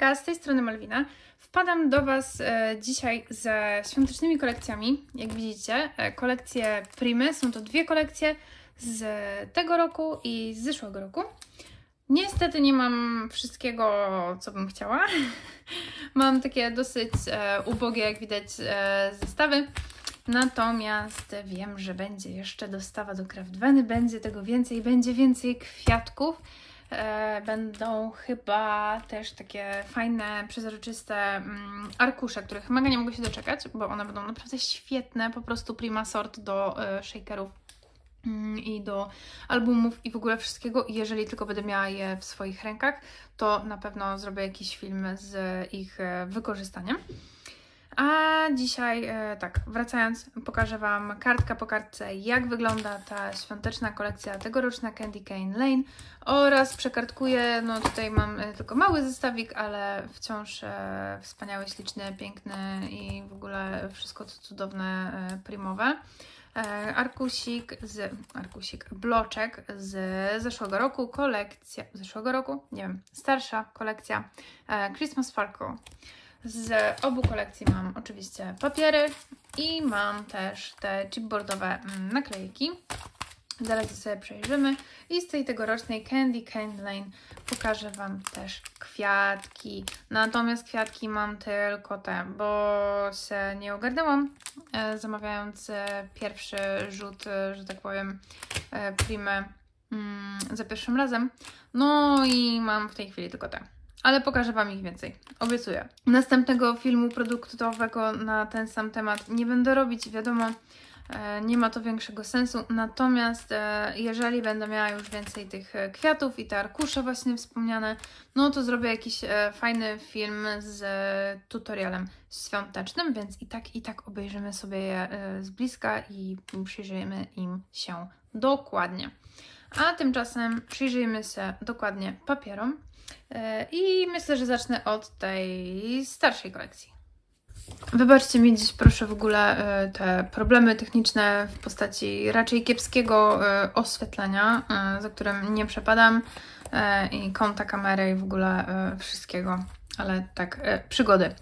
Hejka, z tej strony Malwina. Wpadam do Was dzisiaj ze świątecznymi kolekcjami. Jak widzicie, kolekcje Primy. Są to dwie kolekcje z tego roku i z zeszłego roku. Niestety nie mam wszystkiego, co bym chciała. Mam takie dosyć ubogie, jak widać, zestawy. Natomiast wiem, że będzie jeszcze dostawa do Craftveny. Będzie tego więcej, będzie więcej kwiatków. Będą chyba też takie fajne, przezroczyste arkusze, których mega nie mogę się doczekać, bo one będą naprawdę świetne, po prostu prima sort do shakerów i do albumów i w ogóle wszystkiego. I jeżeli tylko będę miała je w swoich rękach, to na pewno zrobię jakiś film z ich wykorzystaniem. A dzisiaj, tak, wracając, pokażę Wam kartka po kartce, jak wygląda ta świąteczna kolekcja tegoroczna Candy Cane Lane oraz przekartkuję, no tutaj mam tylko mały zestawik, ale wciąż wspaniały, śliczny, piękny i w ogóle wszystko co cudowne, primowe. Bloczek z zeszłego roku, kolekcja, zeszłego roku? Nie wiem, starsza kolekcja Christmas Farco. Z obu kolekcji mam oczywiście papiery i mam też te chipboardowe naklejki. Zaraz sobie przejrzymy. I z tej tegorocznej Candy Cane Lane pokażę Wam też kwiatki. Natomiast kwiatki mam tylko te, bo się nie ogarnęłam, zamawiając pierwszy rzut, że tak powiem, primę za pierwszym razem. No i mam w tej chwili tylko te. Ale pokażę Wam ich więcej, obiecuję. Następnego filmu produktowego na ten sam temat nie będę robić, wiadomo, nie ma to większego sensu. Natomiast jeżeli będę miała już więcej tych kwiatów i te arkusze właśnie wspomniane, no to zrobię jakiś fajny film z tutorialem świątecznym, więc i tak obejrzymy sobie je z bliska i przyjrzyjmy im się dokładnie. A tymczasem przyjrzyjmy się dokładnie papierom. I myślę, że zacznę od tej starszej kolekcji. Wybaczcie mi dziś proszę w ogóle te problemy techniczne w postaci raczej kiepskiego oświetlenia, za którym nie przepadam, i kąta kamery i w ogóle wszystkiego, ale tak, przygody.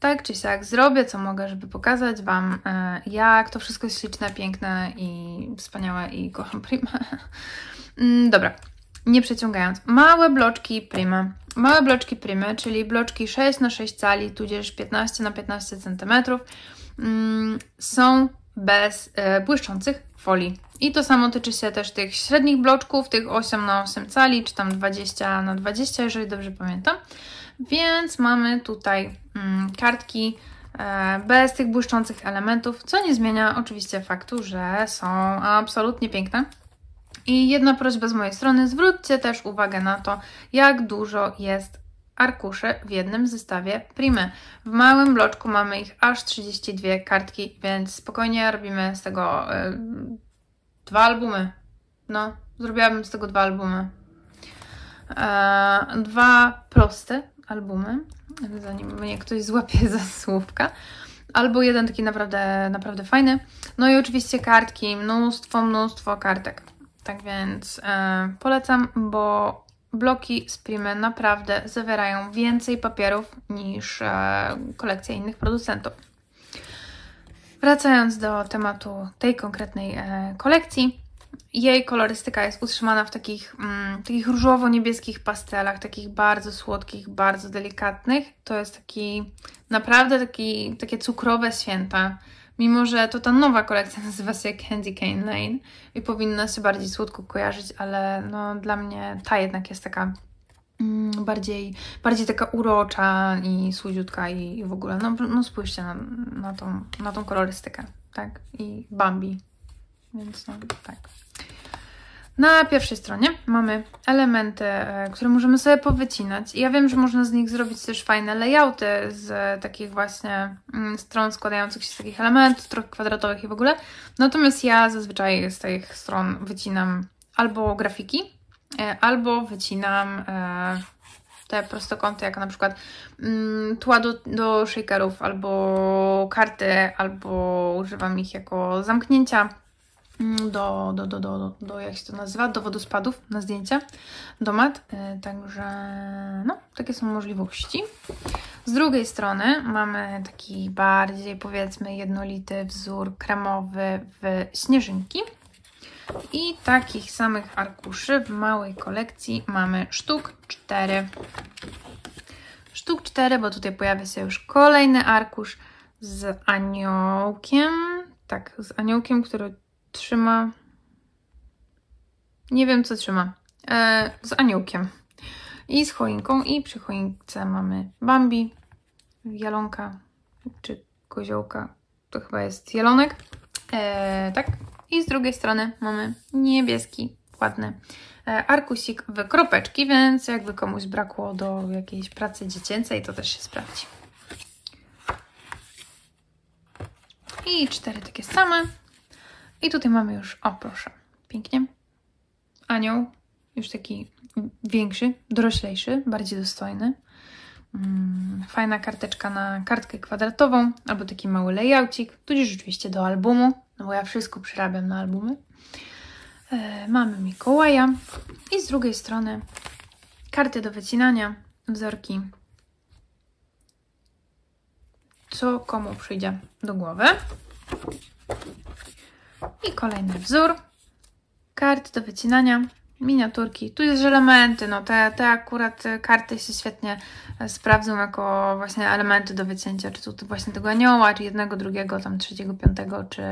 Tak czy siak zrobię co mogę, żeby pokazać Wam, jak to wszystko jest śliczne, piękne i wspaniałe i kocham Primę. Dobra. Nie przeciągając, małe bloczki Primy. Małe bloczki Primy, czyli bloczki 6×6 cali, tudzież 15×15 cm, są bez błyszczących folii. I to samo tyczy się też tych średnich bloczków, tych 8×8 cali, czy tam 20×20, jeżeli dobrze pamiętam. Więc mamy tutaj kartki bez tych błyszczących elementów, co nie zmienia oczywiście faktu, że są absolutnie piękne. I jedna prośba z mojej strony, zwróćcie też uwagę na to, jak dużo jest arkuszy w jednym zestawie Primy. W małym bloczku mamy ich aż 32 kartki, więc spokojnie robimy z tego dwa albumy. No, zrobiłabym z tego dwa albumy. Dwa proste albumy, zanim mnie ktoś złapie za słówka. Albo jeden taki naprawdę, naprawdę fajny. No i oczywiście kartki, mnóstwo kartek. Tak więc polecam, bo bloki z Primy naprawdę zawierają więcej papierów niż kolekcje innych producentów. Wracając do tematu tej konkretnej kolekcji, jej kolorystyka jest utrzymana w takich różowo-niebieskich pastelach, takich bardzo słodkich, bardzo delikatnych. To jest takie cukrowe święta. Mimo że to ta nowa kolekcja nazywa się Candy Cane Lane i powinna się bardziej słodko kojarzyć, ale no, dla mnie ta jednak jest taka bardziej taka urocza i słodziutka i w ogóle. No spójrzcie na tą kolorystykę, tak? I Bambi, więc no tak. Na pierwszej stronie mamy elementy, które możemy sobie powycinać. Ja wiem, że można z nich zrobić też fajne layouty z takich właśnie stron składających się z takich elementów, trochę kwadratowych i w ogóle. Natomiast ja zazwyczaj z tych stron wycinam albo grafiki, albo wycinam te prostokąty, jak na przykład tła do shakerów, albo karty, albo używam ich jako zamknięcia. do jak się to nazywa, do wodospadów na zdjęcia, do mat. Także no, takie są możliwości. Z drugiej strony mamy taki bardziej, powiedzmy, jednolity wzór kremowy w śnieżynki. I takich samych arkuszy w małej kolekcji mamy sztuk 4. Sztuk 4, bo tutaj pojawia się już kolejny arkusz z aniołkiem. Tak, z aniołkiem, który trzyma... Nie wiem, co trzyma. Z aniołkiem. I z choinką. I przy choince mamy Bambi, jelonka czy koziołka. To chyba jest jelonek. Tak. I z drugiej strony mamy niebieski, ładny arkusik w kropeczki, więc jakby komuś brakło do jakiejś pracy dziecięcej, to też się sprawdzi. I 4 takie same. I tutaj mamy już, o proszę, pięknie, anioł, już taki większy, doroślejszy, bardziej dostojny. Fajna karteczka na kartkę kwadratową, albo taki mały layoutik, tudzież oczywiście do albumu, no bo ja wszystko przerabiam na albumy. Mamy Mikołaja i z drugiej strony karty do wycinania, wzorki, co komu przyjdzie do głowy. I kolejny wzór, kart do wycinania, miniaturki, tu jest elementy, no te akurat karty się świetnie sprawdzą jako właśnie elementy do wycięcia, czy tu właśnie tego anioła, czy jednego, drugiego, tam trzeciego, piątego, czy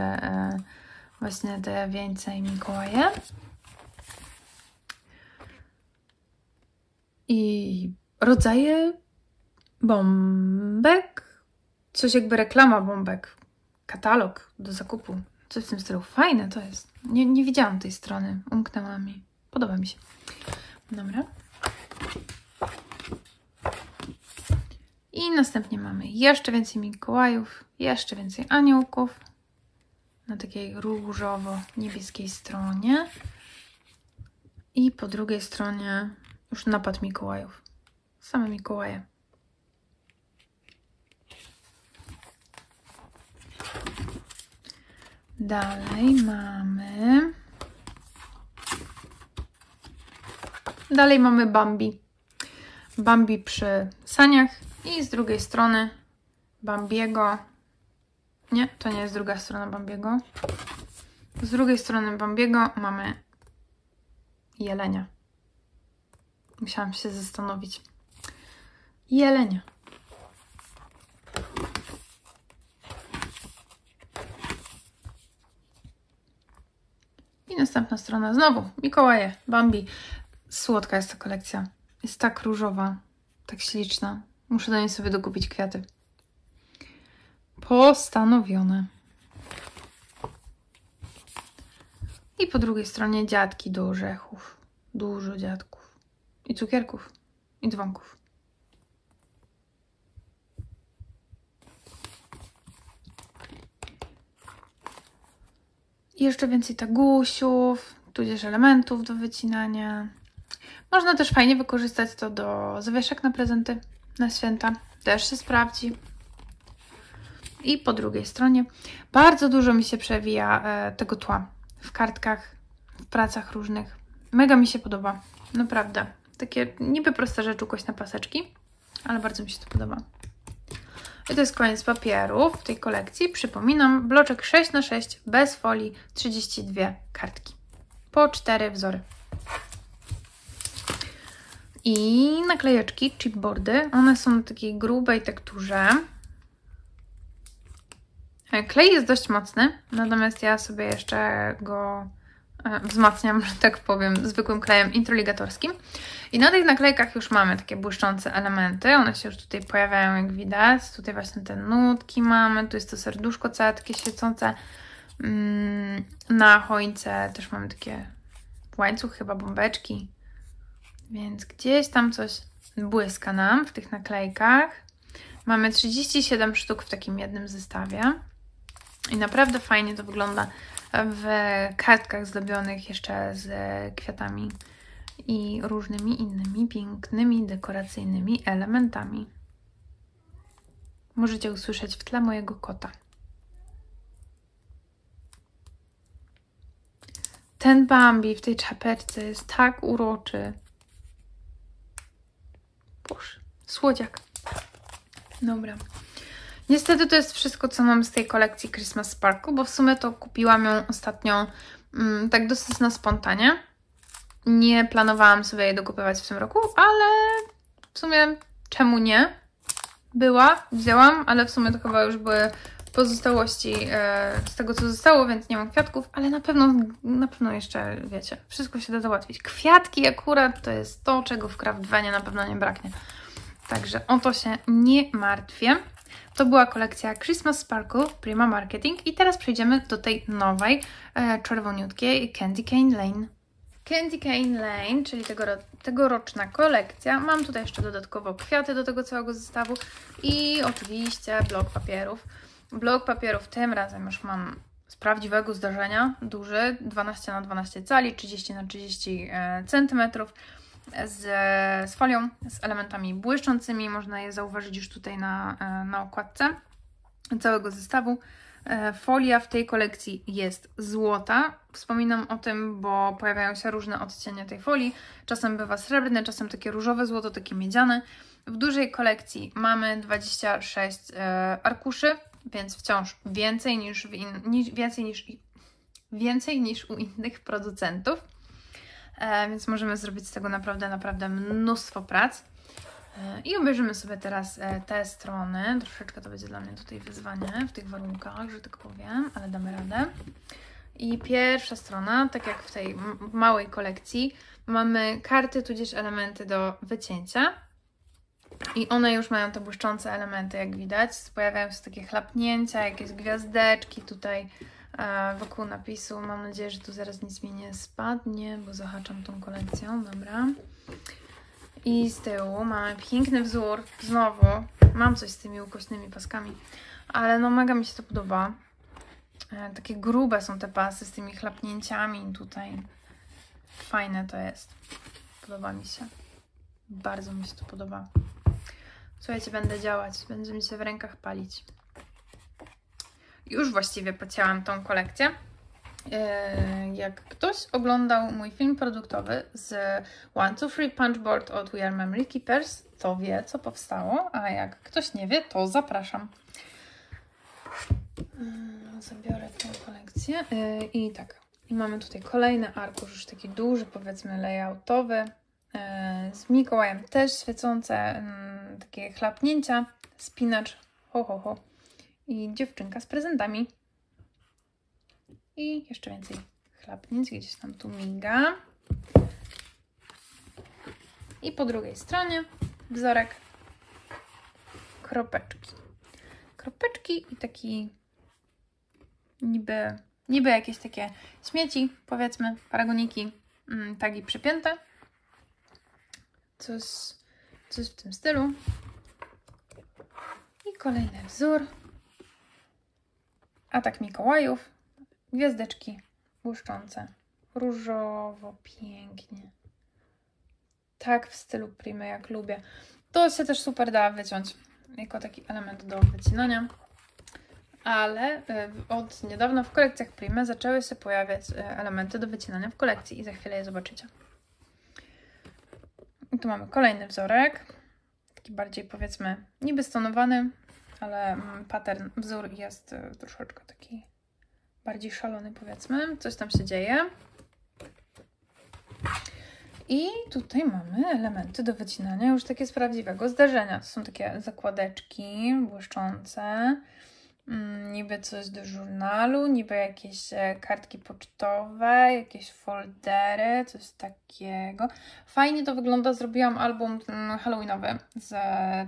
właśnie te więcej Mikołaje. I rodzaje bombek, coś jakby reklama bombek, katalog do zakupu, coś w tym stylu, fajne to jest, nie widziałam tej strony, umknęła mi. Podoba mi się. Dobra. I następnie mamy jeszcze więcej Mikołajów, jeszcze więcej aniołków na takiej różowo-niebieskiej stronie. I po drugiej stronie już napad Mikołajów. Same Mikołaje. Dalej mamy... Dalej mamy Bambi. Bambi przy saniach i z drugiej strony Bambiego. Nie, to nie jest druga strona Bambiego. Z drugiej strony Bambiego mamy jelenia. Musiałam się zastanowić. Jelenia. I następna strona znowu. Mikołaje, Bambi. Słodka jest ta kolekcja. Jest tak różowa, tak śliczna. Muszę do niej sobie dokupić kwiaty. Postanowione. I po drugiej stronie dziadki do orzechów. Dużo dziadków. I cukierków. I dzwonków. I jeszcze więcej tagusiów, tudzież elementów do wycinania. Można też fajnie wykorzystać to do zawieszek na prezenty, na święta. Też się sprawdzi. I po drugiej stronie bardzo dużo mi się przewija tego tła w kartkach, w pracach różnych. Mega mi się podoba, naprawdę. Takie niby proste rzeczy ukość na paseczki, ale bardzo mi się to podoba. I to jest koniec papierów w tej kolekcji. Przypominam, bloczek 6×6 bez folii, 32 kartki. Po 4 wzory. I naklejeczki, chipboardy, one są w takiej grubej tekturze. Klej jest dość mocny, natomiast ja sobie jeszcze go wzmacniam, że tak powiem, zwykłym klejem introligatorskim. I na tych naklejkach już mamy takie błyszczące elementy, one się już tutaj pojawiają, jak widać. Tutaj właśnie te nutki mamy, tu jest to serduszko całe takie świecące. Na choince też mamy takie łańcuch, chyba bombeczki. Więc gdzieś tam coś błyska nam w tych naklejkach. Mamy 37 sztuk w takim jednym zestawie. I naprawdę fajnie to wygląda w kartkach zdobionych jeszcze z kwiatami i różnymi innymi pięknymi, dekoracyjnymi elementami. Możecie usłyszeć w tle mojego kota. Ten Bambi w tej czapeczce jest tak uroczy. Boże, słodziak. Dobra. Niestety to jest wszystko, co mam z tej kolekcji Christmas Sparkle, bo w sumie to kupiłam ją ostatnio tak dosyć na spontanie. Nie planowałam sobie jej dokupywać w tym roku, ale w sumie czemu nie? Była, wzięłam, ale w sumie to chyba już były pozostałości z tego, co zostało, więc nie mam kwiatków, ale na pewno jeszcze, wiecie, wszystko się da załatwić. Kwiatki akurat to jest to, czego w Craftvenie na pewno nie braknie. Także o to się nie martwię. To była kolekcja Christmas Sparkle Prima Marketing i teraz przejdziemy do tej nowej, czerwoniutkiej Candy Cane Lane. Candy Cane Lane, czyli tegoroczna kolekcja. Mam tutaj jeszcze dodatkowo kwiaty do tego całego zestawu i oczywiście blok papierów. Blok papierów tym razem już mam z prawdziwego zdarzenia, duży, 12 na 12 cali, 30 na 30 cm, z folią, z elementami błyszczącymi. Można je zauważyć już tutaj na okładce całego zestawu. Folia w tej kolekcji jest złota. Wspominam o tym, bo pojawiają się różne odcienie tej folii. Czasem bywa srebrne, czasem takie różowe złoto, takie miedziane. W dużej kolekcji mamy 26 arkuszy, więc wciąż więcej niż u innych producentów. Więc możemy zrobić z tego naprawdę mnóstwo prac. I obejrzymy sobie teraz te strony. Troszeczkę to będzie dla mnie tutaj wyzwanie w tych warunkach, że tak powiem, ale damy radę. I pierwsza strona, tak jak w tej małej kolekcji, mamy karty tudzież elementy do wycięcia. I one już mają te błyszczące elementy, jak widać. Pojawiają się takie chlapnięcia, jakieś gwiazdeczki tutaj wokół napisu. Mam nadzieję, że tu zaraz nic mi nie spadnie, bo zahaczam tą kolekcją. Dobra. I z tyłu mamy piękny wzór. Znowu mam coś z tymi ukośnymi paskami, ale no mega mi się to podoba. Takie grube są te pasy z tymi chlapnięciami tutaj. Fajne to jest. Podoba mi się. Bardzo mi się to podoba. Słuchajcie, będę działać. Będzie mi się w rękach palić. Już właściwie pocięłam tą kolekcję. Jak ktoś oglądał mój film produktowy z 1, 2, 3 Punchboard od We Are Memory Keepers, to wie, co powstało, a jak ktoś nie wie, to zapraszam. Zabiorę tę kolekcję. I tak, i mamy tutaj kolejny arkusz, już taki duży, powiedzmy layoutowy, z Mikołajem, też świecące takie chlapnięcia, spinacz, ho ho ho, i dziewczynka z prezentami. I jeszcze więcej chlapnięć, gdzieś tam tu miga. I po drugiej stronie wzorek, kropeczki. Kropeczki i taki niby jakieś takie śmieci, powiedzmy, paragoniki, tagi przypięte. Coś w tym stylu. I kolejny wzór. Atak Mikołajów. Gwiazdeczki błyszczące. Różowo, pięknie. Tak w stylu Primy, jak lubię. To się też super da wyciąć jako taki element do wycinania. Ale od niedawna w kolekcjach Primy zaczęły się pojawiać elementy do wycinania w kolekcji. I za chwilę je zobaczycie. I tu mamy kolejny wzorek. Taki bardziej, powiedzmy, niby stonowany. Ale pattern, wzór jest troszeczkę taki bardziej szalony, powiedzmy. Coś tam się dzieje. I tutaj mamy elementy do wycinania już takie z prawdziwego zdarzenia. To są takie zakładeczki błyszczące. Niby coś do żurnalu, niby jakieś kartki pocztowe, jakieś foldery, coś takiego. Fajnie to wygląda. Zrobiłam album halloweenowy z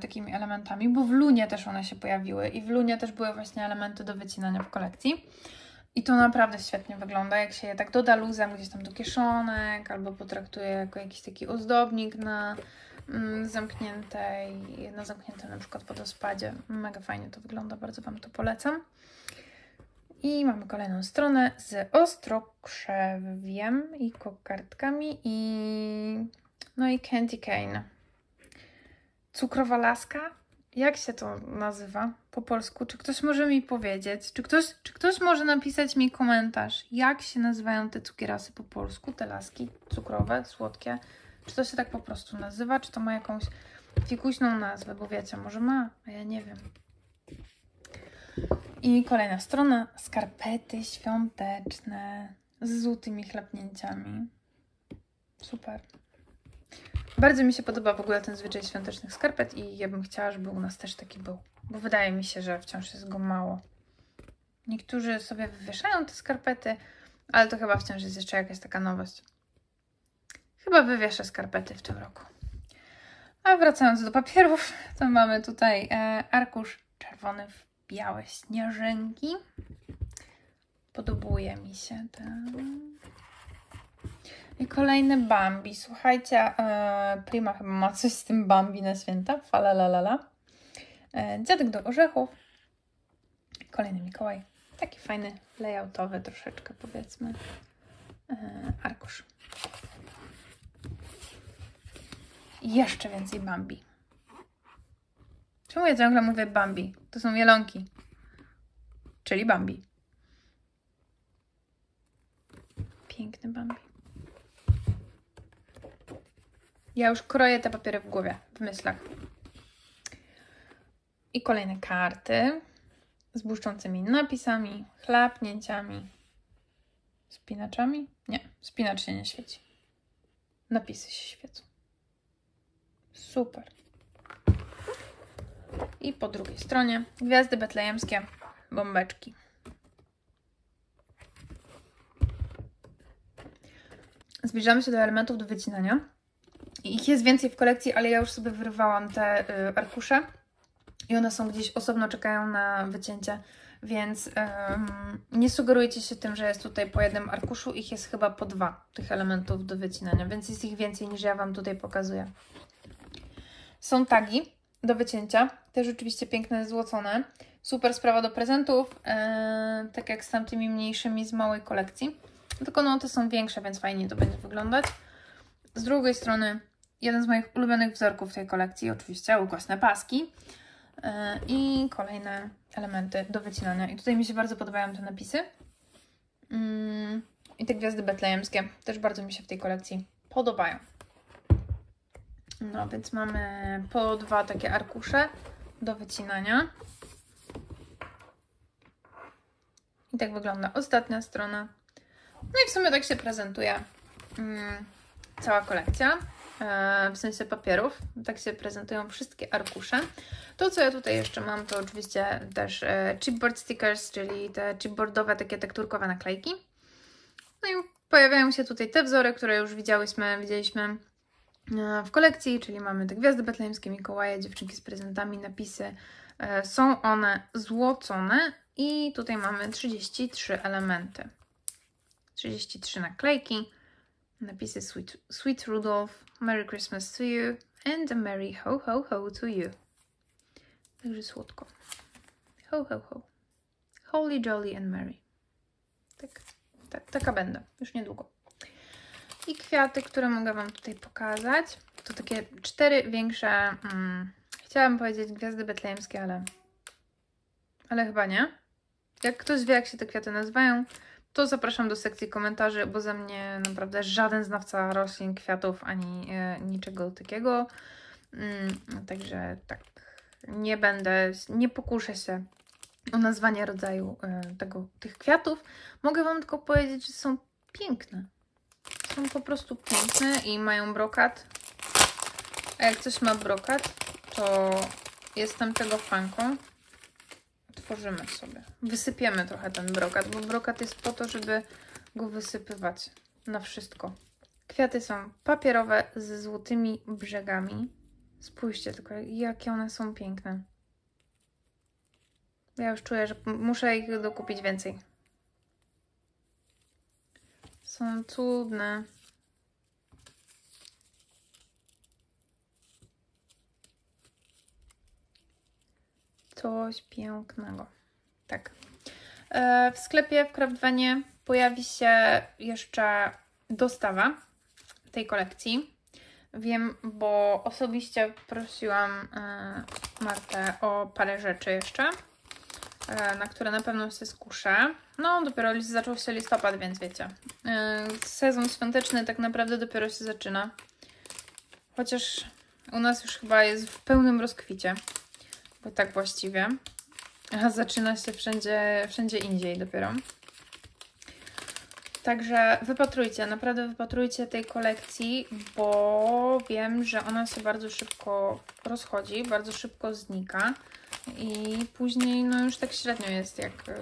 takimi elementami, bo w Lunie też one się pojawiły i w Lunie też były właśnie elementy do wycinania w kolekcji. I to naprawdę świetnie wygląda, jak się je tak doda luzem gdzieś tam do kieszonek albo potraktuje jako jakiś taki ozdobnik na zamkniętym na przykład wodospadzie. Mega fajnie to wygląda, bardzo Wam to polecam. I mamy kolejną stronę z ostrokrzewiem i kokardkami i candy cane. Cukrowa laska Jak się to nazywa po polsku? Czy ktoś może mi powiedzieć? Czy ktoś może napisać mi komentarz, jak się nazywają te cukierasy po polsku, te laski cukrowe, słodkie? Czy to się tak po prostu nazywa? Czy to ma jakąś fikuśną nazwę? Bo wiecie, może ma, a ja nie wiem. I kolejna strona. Skarpety świąteczne z złotymi chlapnięciami. Super. Bardzo mi się podoba w ogóle ten zwyczaj świątecznych skarpet i ja bym chciała, żeby u nas też taki był. Bo wydaje mi się, że wciąż jest go mało. Niektórzy sobie wywieszają te skarpety, ale to chyba wciąż jest jeszcze jakaś taka nowość. Chyba wywieszę skarpety w tym roku. A wracając do papierów, to mamy tutaj arkusz czerwony w białe śnieżynki. Podobuje mi się ten. I kolejny Bambi. Słuchajcie, Prima chyba ma coś z tym Bambi na święta. Falalalala. Dziadek do orzechów. Kolejny Mikołaj. Taki fajny, layoutowy troszeczkę, powiedzmy, arkusz. I jeszcze więcej Bambi. Czemu ja ciągle mówię Bambi? To są jelonki. Czyli Bambi. Piękny Bambi. Ja już kroję te papiery w głowie, w myślach. I kolejne karty z błyszczącymi napisami, chlapnięciami, spinaczami? Nie, spinacz się nie świeci. Napisy się świecą. Super. I po drugiej stronie gwiazdy betlejemskie, bombeczki. Zbliżamy się do elementów do wycinania. Ich jest więcej w kolekcji, ale ja już sobie wyrwałam te arkusze i one są gdzieś osobno, czekają na wycięcie, więc nie sugerujcie się tym, że jest tutaj po jednym arkuszu. Ich jest chyba po dwa, tych elementów do wycinania, więc jest ich więcej niż ja Wam tutaj pokazuję. Są tagi do wycięcia, też oczywiście piękne, złocone. Super sprawa do prezentów, tak jak z tamtymi mniejszymi z małej kolekcji. Tylko no, te są większe, więc fajnie to będzie wyglądać. Z drugiej strony jeden z moich ulubionych wzorków tej kolekcji, oczywiście ukośne paski i kolejne elementy do wycinania. I tutaj mi się bardzo podobają te napisy i te gwiazdy betlejemskie też bardzo mi się w tej kolekcji podobają. No więc mamy po dwa takie arkusze do wycinania. I tak wygląda ostatnia strona. No i w sumie tak się prezentuje cała kolekcja, w sensie papierów. Tak się prezentują wszystkie arkusze. To, co ja tutaj jeszcze mam, to oczywiście też chipboard stickers, czyli te chipboardowe, takie tekturkowe naklejki. No i pojawiają się tutaj te wzory, które już widzieliśmy w kolekcji, czyli mamy te gwiazdy betlejemskie, Mikołaje, dziewczynki z prezentami, napisy. Są one złocone i tutaj mamy 33 elementy. 33 naklejki. Napisy Sweet Rudolph, Merry Christmas to you and a Merry Ho Ho Ho to you. Także słodko. Ho Ho Ho. Holy Jolly and Merry. Tak, taka będę. Już niedługo. I kwiaty, które mogę Wam tutaj pokazać. To takie cztery większe, chciałabym powiedzieć gwiazdy betlejemskie, ale chyba nie. Jak ktoś wie, jak się te kwiaty nazywają, to zapraszam do sekcji komentarzy, bo za mnie naprawdę żaden znawca roślin, kwiatów, ani niczego takiego. Także tak, nie będę, nie pokuszę się o nazwanie rodzaju tych kwiatów. Mogę Wam tylko powiedzieć, że są piękne. Są po prostu piękne i mają brokat. A jak ktoś ma brokat, to jestem tego fanką. Tworzymy sobie. Wysypiemy trochę ten brokat, bo brokat jest po to, żeby go wysypywać na wszystko. Kwiaty są papierowe ze złotymi brzegami. Spójrzcie tylko, jakie one są piękne. Ja już czuję, że muszę ich dokupić więcej. Są cudne. Coś pięknego. Tak. W sklepie, w Craftvenie pojawi się jeszcze dostawa tej kolekcji. Wiem, bo osobiście prosiłam Martę o parę rzeczy jeszcze, na które na pewno się skuszę. No, dopiero zaczął się listopad, więc wiecie. Sezon świąteczny tak naprawdę dopiero się zaczyna. Chociaż u nas już chyba jest w pełnym rozkwicie. Bo tak właściwie. A zaczyna się wszędzie indziej dopiero. Także wypatrujcie, naprawdę wypatrujcie tej kolekcji, bo wiem, że ona się bardzo szybko rozchodzi, bardzo szybko znika i później no już tak średnio jest,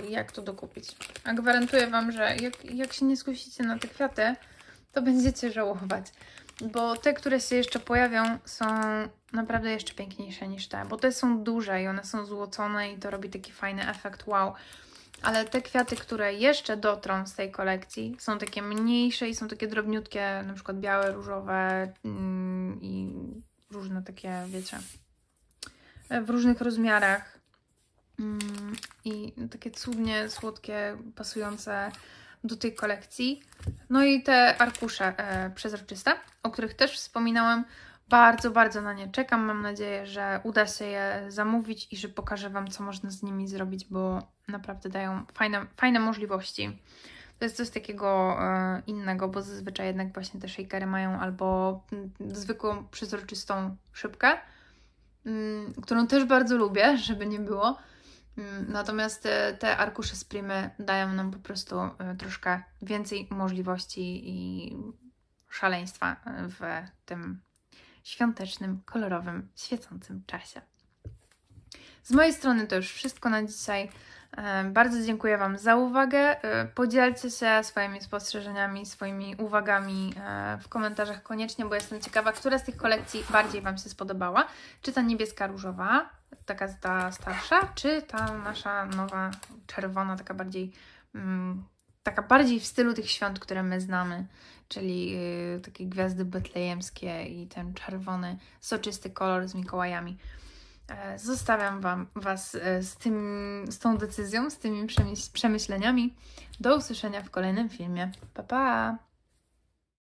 jak to dokupić. A gwarantuję Wam, że jak się nie skusicie na te kwiaty, to będziecie żałować, bo te, które się jeszcze pojawią, są naprawdę jeszcze piękniejsze niż te, bo te są duże i one są złocone i to robi taki fajny efekt wow. Ale te kwiaty, które jeszcze dotrą z tej kolekcji, są takie mniejsze i są takie drobniutkie, na przykład białe, różowe i różne takie, wiecie, w różnych rozmiarach i takie cudnie, słodkie, pasujące do tej kolekcji. No i te arkusze przezroczyste, o których też wspominałam. Bardzo, bardzo na nie czekam. Mam nadzieję, że uda się je zamówić i że pokażę Wam, co można z nimi zrobić, bo naprawdę dają fajne możliwości. To jest coś takiego innego, bo zazwyczaj jednak właśnie te shakery mają albo zwykłą, przezroczystą szybkę, którą też bardzo lubię, żeby nie było. Natomiast te arkusze z Primy dają nam po prostu troszkę więcej możliwości i szaleństwa w tym świątecznym, kolorowym, świecącym czasie. Z mojej strony to już wszystko na dzisiaj. Bardzo dziękuję Wam za uwagę. Podzielcie się swoimi spostrzeżeniami, swoimi uwagami w komentarzach koniecznie, bo jestem ciekawa, która z tych kolekcji bardziej Wam się spodobała. Czy ta niebieska, różowa, taka ta starsza, czy ta nasza nowa, czerwona, taka bardziej w stylu tych świąt, które my znamy, czyli takie gwiazdy betlejemskie i ten czerwony, soczysty kolor z Mikołajami. Zostawiam Was z tą decyzją, z tymi przemyśleniami. Do usłyszenia w kolejnym filmie. Pa, pa!